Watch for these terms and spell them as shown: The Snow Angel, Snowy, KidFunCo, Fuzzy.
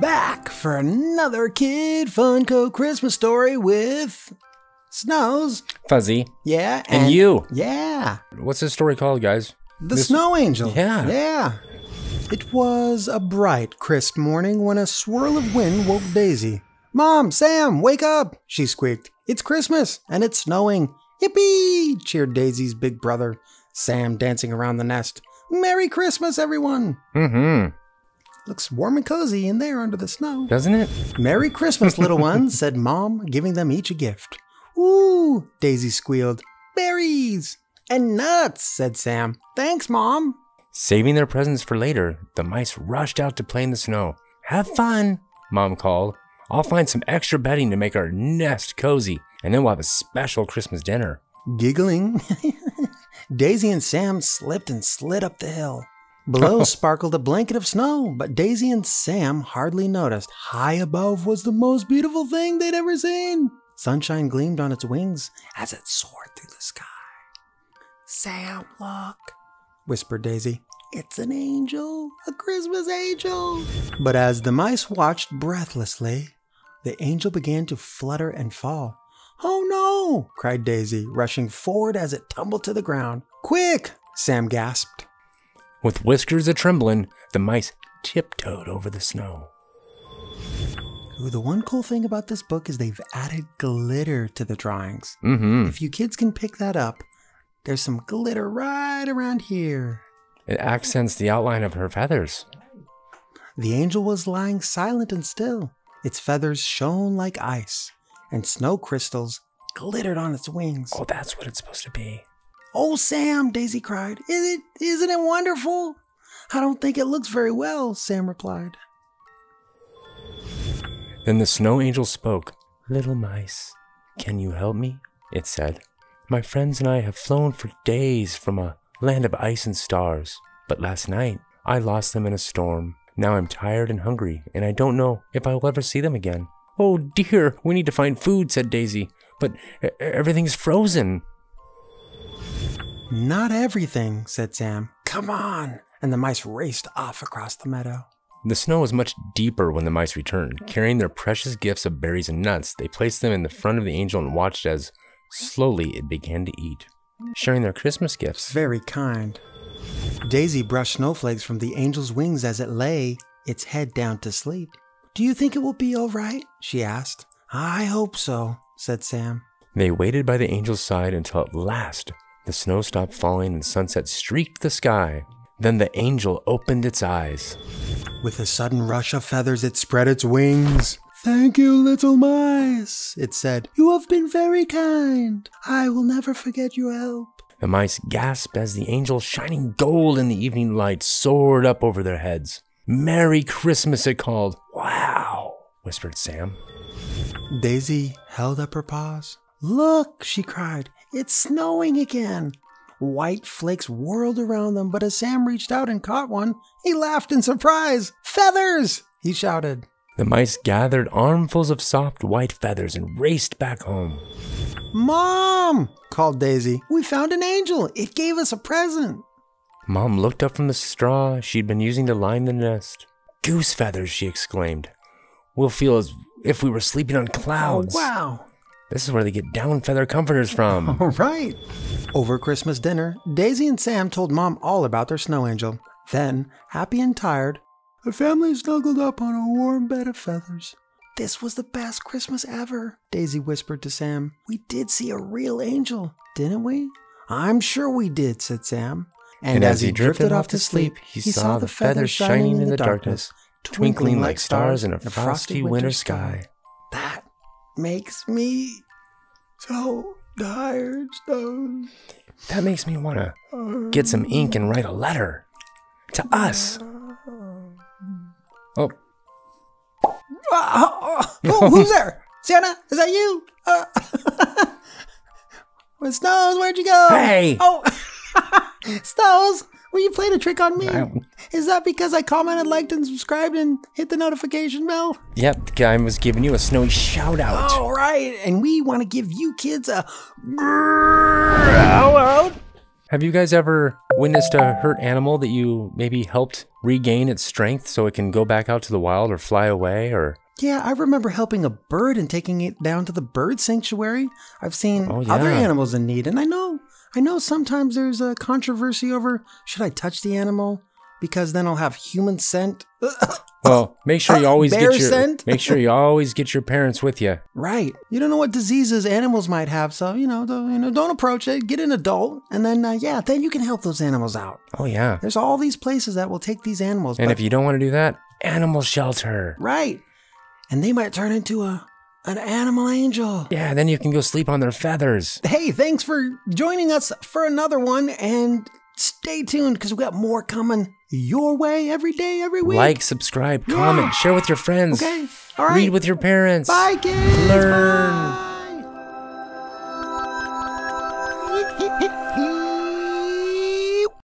Back for another KidFunCo Christmas story with Snows, Fuzzy, yeah, and you, yeah. What's this story called, guys? The Snow Angel. Yeah, yeah. It was a bright, crisp morning when a swirl of wind woke Daisy. "Mom, Sam, wake up!" she squeaked. "It's Christmas and it's snowing." "Yippee!" cheered Daisy's big brother, Sam, dancing around the nest. "Merry Christmas, everyone!" Mm-hmm. Looks warm and cozy in there under the snow. Doesn't it? "Merry Christmas, little ones," said Mom, giving them each a gift. "Ooh," Daisy squealed. "Berries!" "And nuts," said Sam. "Thanks, Mom." Saving their presents for later, the mice rushed out to play in the snow. "Have fun," Mom called. "I'll find some extra bedding to make our nest cozy, and then we'll have a special Christmas dinner." Giggling, Daisy and Sam slipped and slid up the hill. Below sparkled a blanket of snow, but Daisy and Sam hardly noticed. High above was the most beautiful thing they'd ever seen. Sunshine gleamed on its wings as it soared through the sky. "Sam, look," whispered Daisy. "It's an angel, a Christmas angel." But as the mice watched breathlessly, the angel began to flutter and fall. "Oh no!" cried Daisy, rushing forward as it tumbled to the ground. "Quick!" Sam gasped. With whiskers a-trembling, the mice tiptoed over the snow. Ooh, the one cool thing about this book is they've added glitter to the drawings. Mm-hmm. If you kids can pick that up, there's some glitter right around here. It accents the outline of her feathers. The angel was lying silent and still. Its feathers shone like ice, and snow crystals glittered on its wings. Oh, that's what it's supposed to be. "Oh, Sam," Daisy cried. Isn't it wonderful?" "I don't think it looks very well," Sam replied. Then the snow angel spoke. "Little mice, can you help me?" it said. "My friends and I have flown for days from a land of ice and stars, but last night I lost them in a storm. Now I'm tired and hungry, and I don't know if I will ever see them again." "Oh dear, we need to find food," said Daisy, "but everything's frozen." "Not everything," said Sam. "Come on!" And the mice raced off across the meadow. The snow was much deeper when the mice returned. Carrying their precious gifts of berries and nuts, they placed them in the front of the angel and watched as slowly it began to eat, sharing their Christmas gifts. Very kind. Daisy brushed snowflakes from the angel's wings as it lay, its head down to sleep. "Do you think it will be all right?" she asked. "I hope so," said Sam. They waited by the angel's side until at last the snow stopped falling and sunset streaked the sky. Then the angel opened its eyes. With a sudden rush of feathers, it spread its wings. "Thank you, little mice," it said. "You have been very kind. I will never forget your help." The mice gasped as the angel, shining gold in the evening light, soared up over their heads. "Merry Christmas," it called. "Wow," whispered Sam. Daisy held up her paws. "Look," she cried. "It's snowing again." White flakes whirled around them, but as Sam reached out and caught one, he laughed in surprise. "Feathers!" he shouted. The mice gathered armfuls of soft white feathers and raced back home. "Mom," called Daisy. "We found an angel. It gave us a present." Mom looked up from the straw she'd been using to line the nest. "Goose feathers," she exclaimed. "We'll feel as if we were sleeping on clouds." Oh, wow. This is where they get down feather comforters from. All right. Over Christmas dinner, Daisy and Sam told Mom all about their snow angel. Then, happy and tired, the family snuggled up on a warm bed of feathers. "This was the best Christmas ever," Daisy whispered to Sam. "We did see a real angel, didn't we?" "I'm sure we did," said Sam. And as he drifted off to sleep, he saw the feathers shining in the darkness, twinkling like stars in a frosty winter sky. "That makes me so tired, Snow. That makes me want to get some ink and write a letter. To us." Oh. Oh, who's there? Santa, is that you? Snows, where'd you go? Hey! Oh! Snows, will you play a trick on me? Is that because I commented, liked, and subscribed and hit the notification bell? Yep, the guy was giving you a snowy shout out. All right, and we want to give you kids a shout out. Have you guys ever witnessed a hurt animal that you maybe helped regain its strength so it can go back out to the wild or fly away or... Yeah, I remember helping a bird and taking it down to the bird sanctuary. I've seen other animals in need, and I know sometimes there's a controversy over, should I touch the animal? Because then I'll have human scent. Well, make sure you always get your scent. Make sure you always get your parents with you. Right. You don't know what diseases animals might have, so don't approach it. Get an adult, and then then you can help those animals out. Oh yeah. There's all these places that will take these animals. And if you don't want to do that, animal shelter. Right. And they might turn into an animal angel. Yeah, then you can go sleep on their feathers. Hey, thanks for joining us for another one, and stay tuned because we got more coming your way every day, every week. Like, subscribe, comment, share with your friends. Okay, all right. Read with your parents. Bye, kids. Learn. Bye.